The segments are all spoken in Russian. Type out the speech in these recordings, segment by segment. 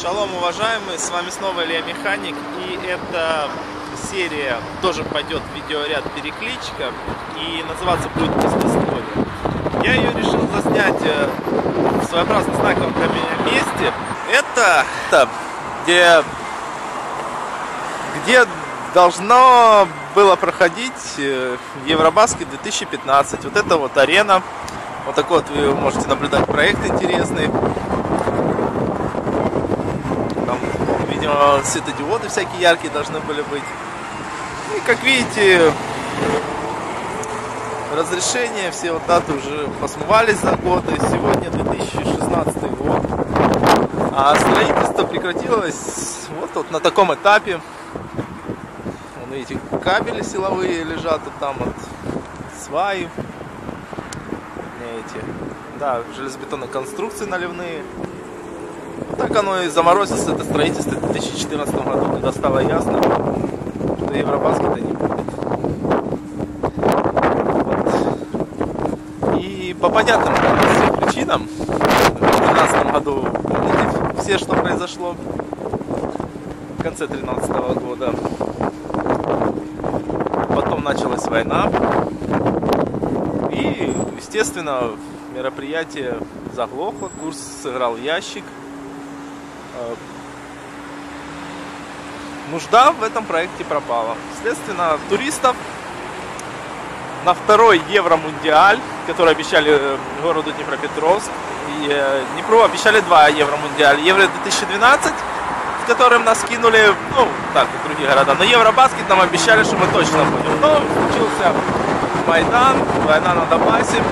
Шалом, уважаемые, с вами снова Илья Механик, и эта серия тоже пойдет в видеоряд перекличка, и называться будет «Бизнес-история». Я ее решил заснять в своеобразно знаковом для меня месте. Это где должно было проходить Евробаскет-2015. Вот это вот арена. Вот такой вот вы можете наблюдать проект интересный. Там, видимо, светодиоды всякие яркие должны были быть. И, как видите, разрешение, все вот даты уже посмывались за годы. Сегодня 2016 год. А строительство прекратилось вот на таком этапе. Вон, видите, кабели силовые лежат вот там, вот, сваи. Да, железобетонные конструкции наливные. Так оно и заморозилось, это строительство в 2014 году, когда стало ясно, что Евробаскета не будет. Вот. И по понятным причинам в 2013 году все, что произошло в конце 2013 года. Потом началась война. И, естественно, мероприятие заглохло, курс сыграл ящик. Нужда в этом проекте пропала. Следственно, туристов на второй Евромундиаль, который обещали городу Днепропетровск, и Днепру обещали два Евромундиаля. Евро-2012, в котором нас кинули, ну, так, и другие города. Но Евробаскет нам обещали, что мы точно будем. Но случился Майдан, война на Донбассе.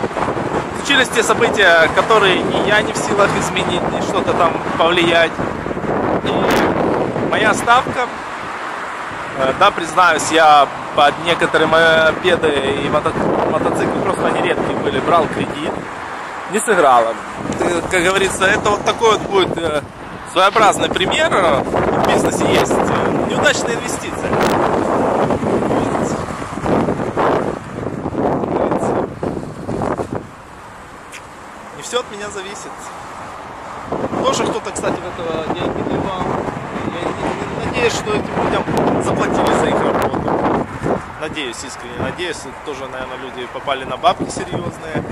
Случились те события, которые ни я не в силах изменить, ни что-то там повлиять. И моя ставка, да, признаюсь, я под некоторые мопеды и мотоциклы, просто они редкие были, брал кредит, не сыграла. Как говорится, это вот такой вот будет своеобразный пример. В бизнесе есть неудачная инвестиция. Все от меня зависит. Тоже кто-то, кстати, в это деньги вливал. Я надеюсь, что этим людям заплатили за их работу. Надеюсь, искренне надеюсь. Тоже, наверное, люди попали на бабки серьезные.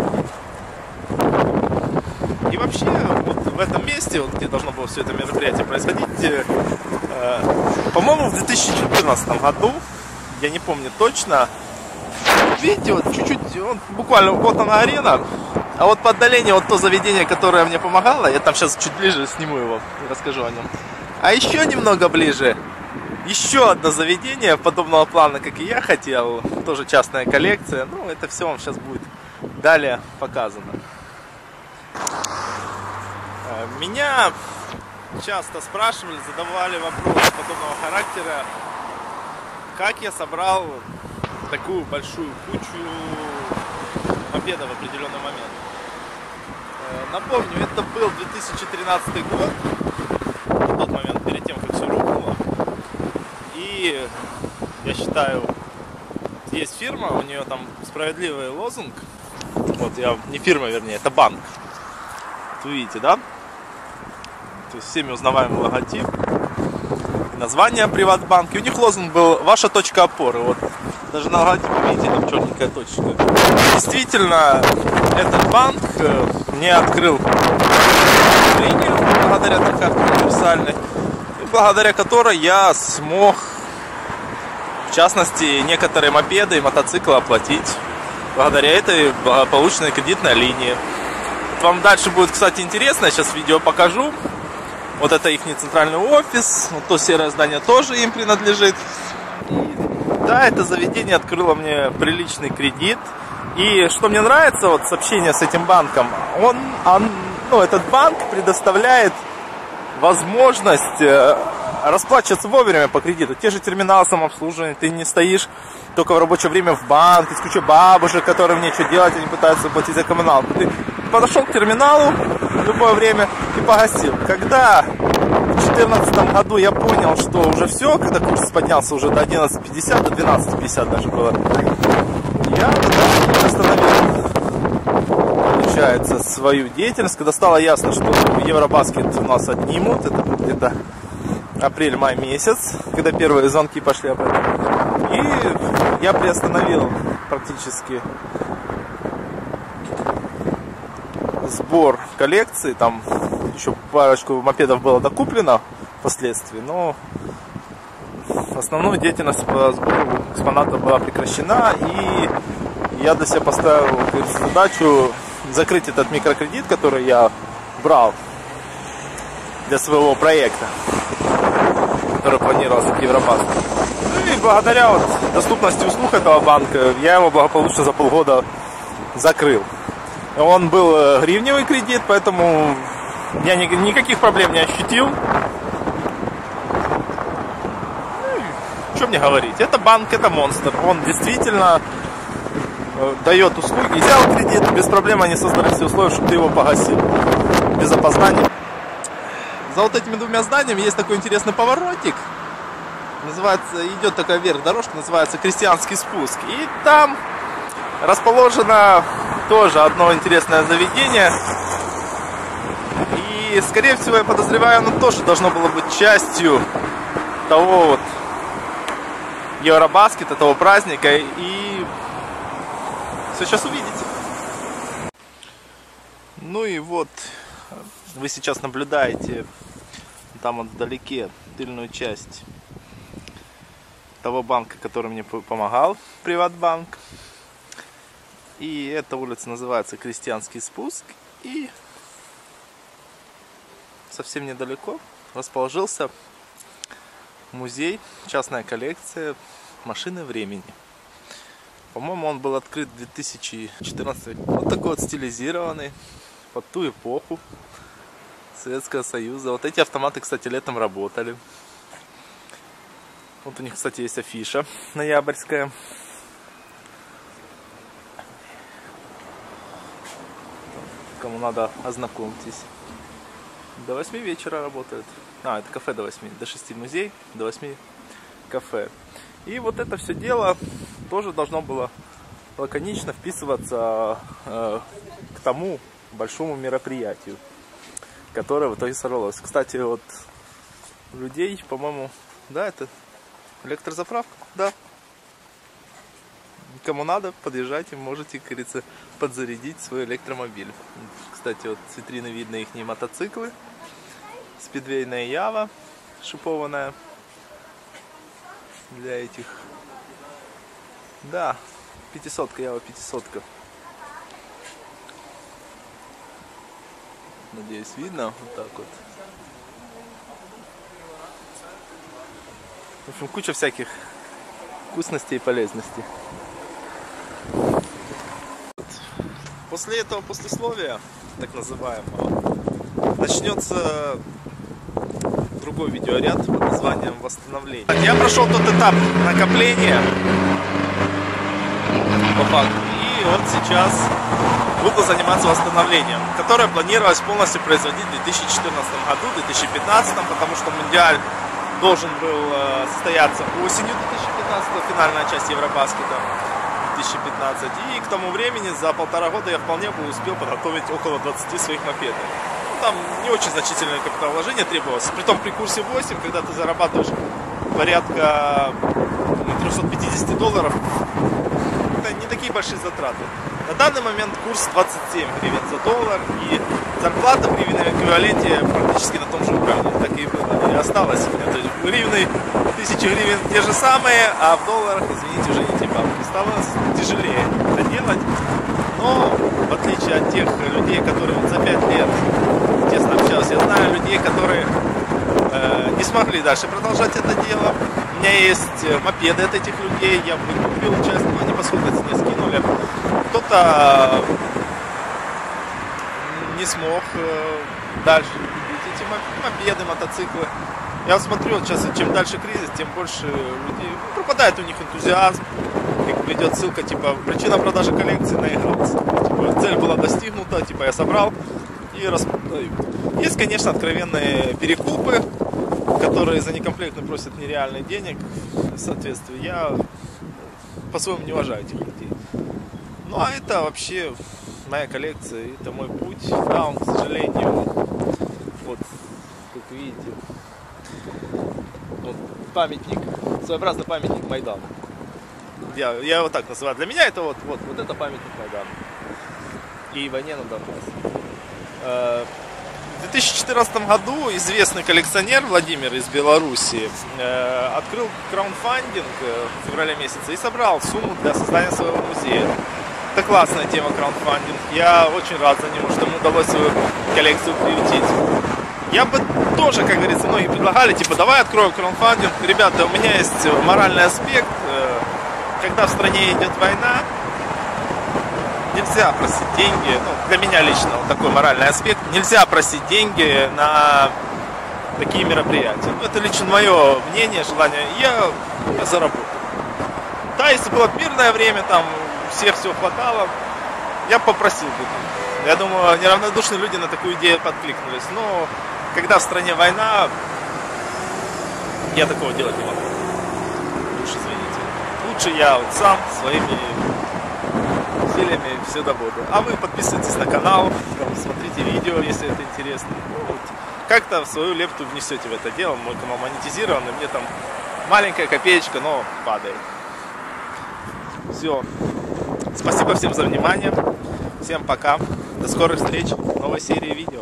И вообще, вот в этом месте, вот где должно было все это мероприятие происходить, по-моему, в 2014 году, я не помню точно, видите, вот чуть-чуть, буквально вот она арена. А вот по отдалению вот то заведение, которое мне помогало, я там сейчас чуть ближе сниму его и расскажу о нем. А еще немного ближе, еще одно заведение подобного плана, как и я хотел, тоже частная коллекция. Ну, это все вам сейчас будет далее показано. Меня часто спрашивали, задавали вопросы подобного характера, как я собрал такую большую кучу мопедов в определенный момент. Напомню, это был 2013 год, в тот момент, перед тем, как все рухнуло. И, я считаю, есть фирма, у нее там справедливый лозунг. Вот, я не фирма, вернее, это банк. Вот вы видите, да? То есть всеми узнаваемый логотип, название ПриватБанк. И у них лозунг был «Ваша точка опоры». Вот. Даже на логотипе, видите, там черненькая точка. Действительно, этот банк мне открыл линию, благодаря этой карте универсальной, и благодаря которой я смог, в частности, некоторые мопеды и мотоциклы оплатить благодаря этой благополучной кредитной линии. Вот вам дальше будет, кстати, интересно, я сейчас видео покажу. Вот это их центральный офис, вот то серое здание тоже им принадлежит. Да, это заведение открыло мне приличный кредит. И что мне нравится, вот сообщение с этим банком, этот банк предоставляет возможность расплачиваться вовремя по кредиту. Те же терминалы самообслуживания, ты не стоишь только в рабочее время в банке, с кучей бабушек, которым нечего делать, они пытаются платить за коммуналку. Ты подошел к терминалу в любое время и погасил. Когда в 2014 году я понял, что уже все, когда курс поднялся уже до 11.50, до 12.50 даже было, я остановил. получается, свою деятельность. Когда стало ясно, что Евробаскет у нас отнимут, это где-то апрель-май месяц, когда первые звонки пошли об этом. И я приостановил практически сбор коллекции. Там еще парочку мопедов было докуплено впоследствии, но основную деятельность по сбору экспонатов была прекращена, и я для себя поставил задачу закрыть этот микрокредит, который я брал для своего проекта, который планировался к Евробанку. Ну и благодаря вот доступности услуг этого банка я его благополучно за полгода закрыл. Он был гривневый кредит, поэтому я никаких проблем не ощутил. Что мне говорить? Это банк, это монстр. Он действительно дает услуги. Взял кредит, без проблем они создали все условия, чтобы ты его погасил без опоздания. За вот этими двумя зданиями есть такой интересный поворотик. Называется, идет такая вверх дорожка, называется Крестьянский спуск. И там расположено тоже одно интересное заведение. И, скорее всего, я подозреваю, оно тоже должно было быть частью того вот Евробаскет, этого праздника, и все сейчас увидите. Ну и вот вы сейчас наблюдаете там вот вдалеке тыльную часть того банка, который мне помогал, ПриватБанк. И эта улица называется Крестьянский спуск, и совсем недалеко расположился музей, частная коллекция машины времени. По-моему, он был открыт в 2014. Вот такой вот стилизированный под ту эпоху Советского Союза. Вот эти автоматы, кстати, летом работали. Вот у них, кстати, есть афиша ноябрьская. Кому надо, ознакомьтесь. До 8 вечера работает. А, это кафе до 8, до 6 музей, до 8 кафе. И вот это все дело тоже должно было лаконично вписываться к тому большому мероприятию, которое в итоге сорвалось. Кстати, вот людей, по-моему, да, это электрозаправка, да. Кому надо, подъезжайте, можете, как говорится, подзарядить свой электромобиль. Кстати, вот с витрины видно их мотоциклы. Спидвейная Ява, шипованная для этих, да, 500-ка, Ява 500-ка. Надеюсь, видно вот так вот. В общем, куча всяких вкусностей и полезностей. После этого послесловия, так называемого, начнется другой видеоряд под названием «Восстановление». Я прошел тот этап накопления, по факту, и вот сейчас буду заниматься восстановлением, которое планировалось полностью производить в 2014 году, в 2015, потому что Мундиаль должен был состояться осенью 2015, финальная часть Евробаскета 2015. И к тому времени за полтора года я вполне бы успел подготовить около 20 своих мопедов. Там не очень значительное капиталовложение требовалось. Притом при курсе 8, когда ты зарабатываешь порядка $350, это не такие большие затраты. На данный момент курс 27 гривен за доллар, и зарплата в гривенном эквиваленте практически на том же уровне. Так и осталось. В гривны 1000 гривен те же самые, а в долларах, извините, уже не те бабки. Стало тяжелее это делать, но в отличие от тех людей, которые за 5 лет тесно общался, я знаю людей, которые не смогли дальше продолжать это дело. У меня есть мопеды от этих людей, я выкупил часть, но они по сути не скинули. Кто-то не смог дальше купить эти мопеды, мотоциклы. Я смотрю, вот сейчас чем дальше кризис, тем больше людей, ну, пропадает у них энтузиазм. И идет ссылка, типа, причина продажи коллекции наигрался. Типа, цель была достигнута, типа, я собрал и распродаю. Есть, конечно, откровенные перекупы, которые за некомплект просят нереальных денег. Соответственно, я по-своему не уважаю этих людей. Ну, а это вообще моя коллекция, это мой путь. Да, он, к сожалению, вот, как видите, вот, памятник, своеобразный памятник Майдану. Я его так называю. Для меня это вот это памятник Майдану и войне на Донбассе. В 2014 году известный коллекционер Владимир из Беларуси открыл краундфандинг в феврале месяце и собрал сумму для создания своего музея. Это классная тема, краундфандинг. Я очень рад за него, что ему удалось свою коллекцию приютить. Я бы тоже, как говорится, многие предлагали, типа, давай откроем краундфандинг. Ребята, у меня есть моральный аспект. Когда в стране идет война, нельзя просить деньги, ну, для меня лично вот такой моральный аспект, нельзя просить деньги на такие мероприятия. Ну, это лично мое мнение, желание, я заработаю. Да, если было мирное время, там всех все хватало, я попросил бы. Я думаю, неравнодушные люди на такую идею подкликнулись, но когда в стране война, я такого делать не могу. Уж извините. Лучше я вот сам своими усилиями все добуду. А вы подписывайтесь на канал, смотрите видео, если это интересно. Ну, как-то свою лепту внесете в это дело. Мой канал монетизирован, и мне там маленькая копеечка, но падает. Все. Спасибо всем за внимание. Всем пока. До скорых встреч в новой серии видео.